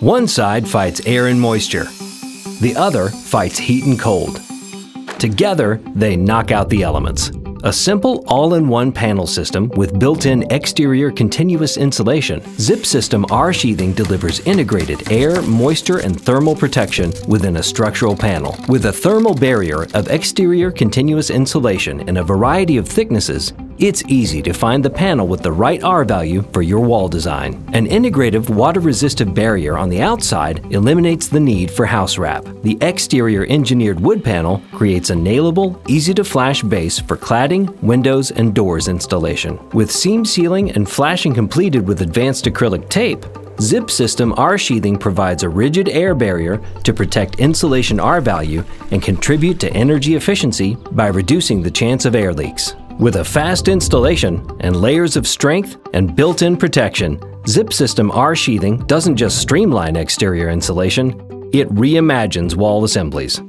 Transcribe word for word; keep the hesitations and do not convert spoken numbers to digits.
One side fights air and moisture. The other fights heat and cold. Together, they knock out the elements. A simple all-in-one panel system with built-in exterior continuous insulation, ZIP System R-Sheathing delivers integrated air, moisture, and thermal protection within a structural panel. With a thermal barrier of exterior continuous insulation in a variety of thicknesses, it's easy to find the panel with the right R-value for your wall design. An integrative water-resistive barrier on the outside eliminates the need for house wrap. The exterior engineered wood panel creates a nailable, easy-to-flash base for cladding, windows, and doors installation. With seam sealing and flashing completed with advanced acrylic tape, ZIP System R-Sheathing provides a rigid air barrier to protect insulation R-value and contribute to energy efficiency by reducing the chance of air leaks. With a fast installation and layers of strength and built-in protection, ZIP System R-Sheathing doesn't just streamline exterior insulation, it reimagines wall assemblies.